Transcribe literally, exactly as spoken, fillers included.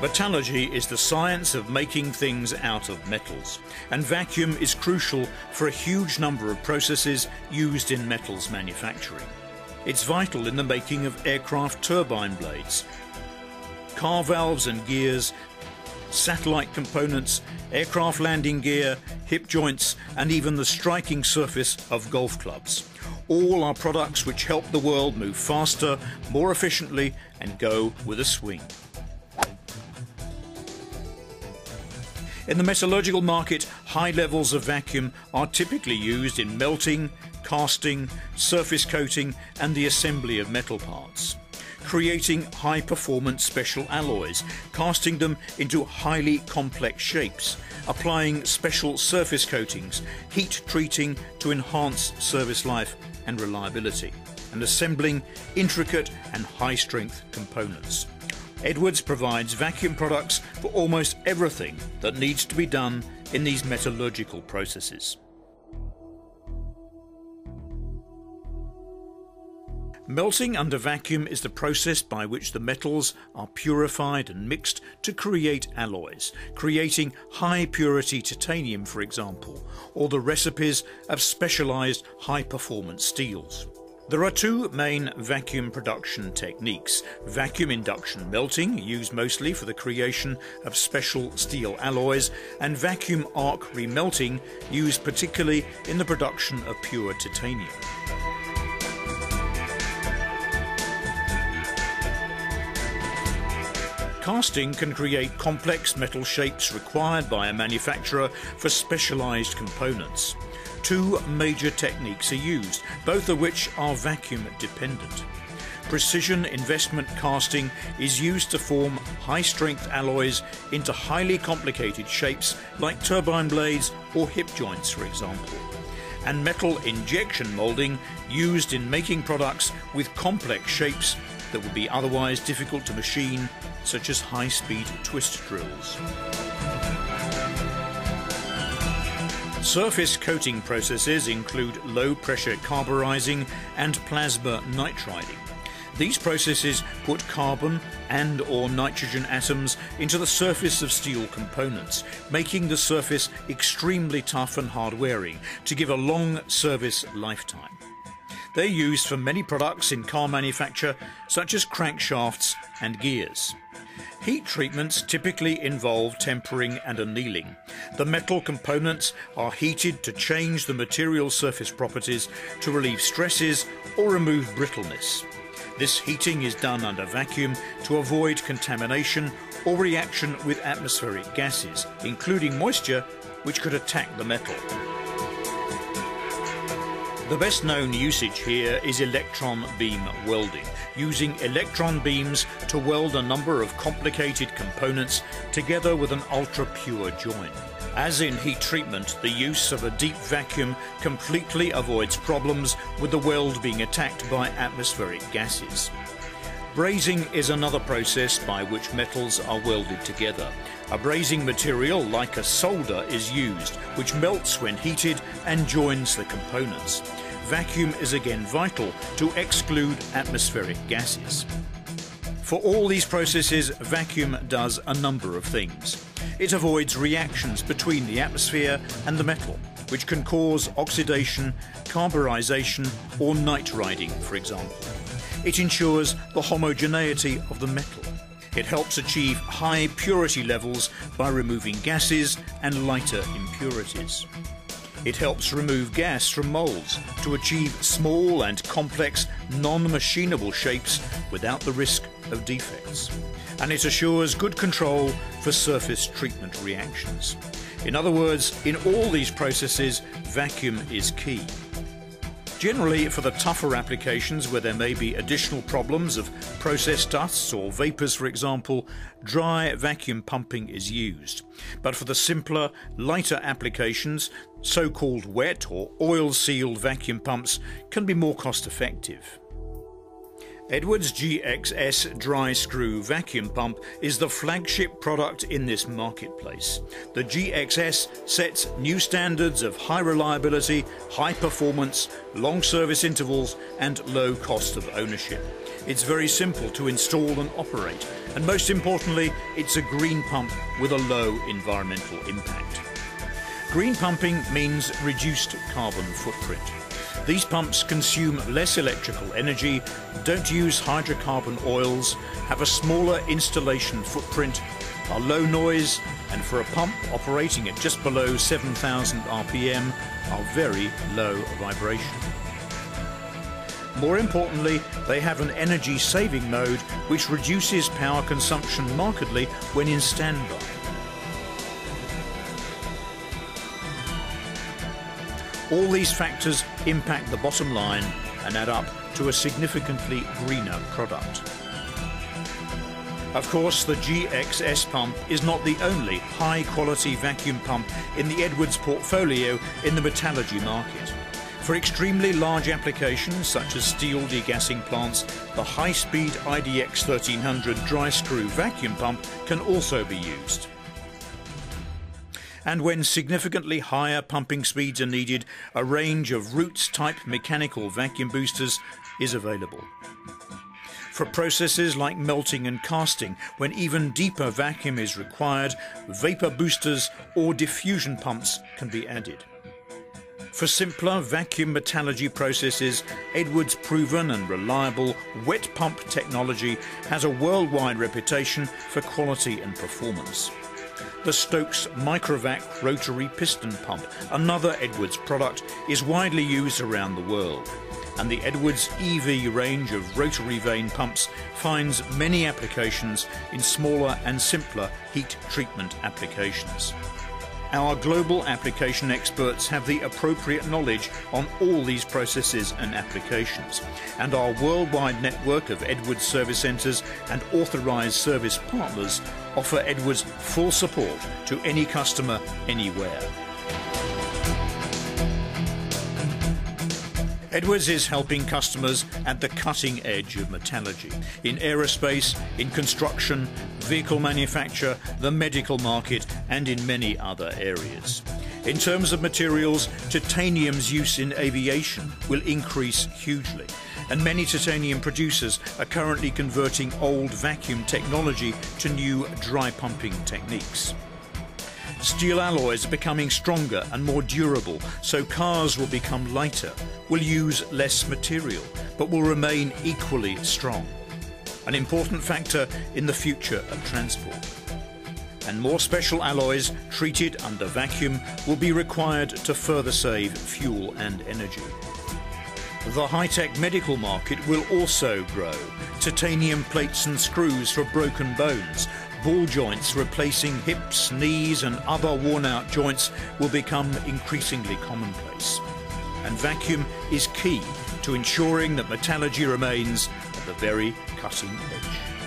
Metallurgy is the science of making things out of metals, and vacuum is crucial for a huge number of processes used in metals manufacturing. It's vital in the making of aircraft turbine blades, car valves and gears, satellite components, aircraft landing gear, hip joints, and even the striking surface of golf clubs. All are products which help the world move faster, more efficiently, and go with a swing. In the metallurgical market, high levels of vacuum are typically used in melting, casting, surface coating, and the assembly of metal parts, creating high-performance special alloys, casting them into highly complex shapes, applying special surface coatings, heat treating to enhance service life and reliability, and assembling intricate and high-strength components. Edwards provides vacuum products for almost everything that needs to be done in these metallurgical processes. Melting under vacuum is the process by which the metals are purified and mixed to create alloys, creating high-purity titanium, for example, or the recipes of specialized high-performance steels. There are two main vacuum production techniques. Vacuum induction melting, used mostly for the creation of special steel alloys, and vacuum arc remelting, used particularly in the production of pure titanium. Casting can create complex metal shapes required by a manufacturer for specialized components. Two major techniques are used, both of which are vacuum dependent. Precision investment casting is used to form high-strength alloys into highly complicated shapes like turbine blades or hip joints, for example. And metal injection molding, used in making products with complex shapes that would be otherwise difficult to machine, such as high-speed twist drills. Surface coating processes include low-pressure carburizing and plasma nitriding. These processes put carbon and or nitrogen atoms into the surface of steel components, making the surface extremely tough and hard-wearing to give a long service lifetime. They're used for many products in car manufacture, such as crankshafts and gears. Heat treatments typically involve tempering and annealing. The metal components are heated to change the material surface properties to relieve stresses or remove brittleness. This heating is done under vacuum to avoid contamination or reaction with atmospheric gases, including moisture, which could attack the metal. The best known usage here is electron beam welding, using electron beams to weld a number of complicated components together with an ultra-pure join. As in heat treatment, the use of a deep vacuum completely avoids problems with the weld being attacked by atmospheric gases. Brazing is another process by which metals are welded together. A brazing material, like a solder, is used, which melts when heated and joins the components. Vacuum is again vital to exclude atmospheric gases. For all these processes, vacuum does a number of things. It avoids reactions between the atmosphere and the metal, which can cause oxidation, carburization, or nitriding, for example. It ensures the homogeneity of the metal. It helps achieve high purity levels by removing gases and lighter impurities. It helps remove gas from molds to achieve small and complex non-machinable shapes without the risk of defects. And it assures good control for surface treatment reactions. In other words, in all these processes, vacuum is key. Generally, for the tougher applications where there may be additional problems of process dusts or vapours, for example, dry vacuum pumping is used. But for the simpler, lighter applications, so-called wet or oil-sealed vacuum pumps can be more cost-effective. Edwards G X S dry screw vacuum pump is the flagship product in this marketplace. The G X S sets new standards of high reliability, high performance, long service intervals and low cost of ownership. It's very simple to install and operate, and most importantly, it's a green pump with a low environmental impact. Green pumping means reduced carbon footprint. These pumps consume less electrical energy, don't use hydrocarbon oils, have a smaller installation footprint, are low noise, and for a pump operating at just below seven thousand R P M, are very low vibration. More importantly, they have an energy-saving mode which reduces power consumption markedly when in standby. All these factors impact the bottom line and add up to a significantly greener product. Of course, the G X S pump is not the only high-quality vacuum pump in the Edwards portfolio in the metallurgy market. For extremely large applications such as steel degassing plants, the high-speed I D X thirteen hundred dry screw vacuum pump can also be used. And when significantly higher pumping speeds are needed, a range of Roots-type mechanical vacuum boosters is available. For processes like melting and casting, when even deeper vacuum is required, vapor boosters or diffusion pumps can be added. For simpler vacuum metallurgy processes, Edwards' proven and reliable wet pump technology has a worldwide reputation for quality and performance. The Stokes Microvac Rotary Piston Pump, another Edwards product, is widely used around the world, and the Edwards E V range of rotary vane pumps finds many applications in smaller and simpler heat treatment applications. Our global application experts have the appropriate knowledge on all these processes and applications, and our worldwide network of Edwards service centres and authorised service partners offer Edwards full support to any customer anywhere. Edwards is helping customers at the cutting edge of metallurgy, in aerospace, in construction, vehicle manufacture, the medical market, and in many other areas. In terms of materials, titanium's use in aviation will increase hugely, and many titanium producers are currently converting old vacuum technology to new dry pumping techniques. Steel alloys are becoming stronger and more durable, so cars will become lighter, will use less material, but will remain equally strong. An important factor in the future of transport. And more special alloys treated under vacuum will be required to further save fuel and energy. The high-tech medical market will also grow. Titanium plates and screws for broken bones, ball joints replacing hips, knees and other worn-out joints will become increasingly commonplace. And vacuum is key to ensuring that metallurgy remains at the very cutting edge.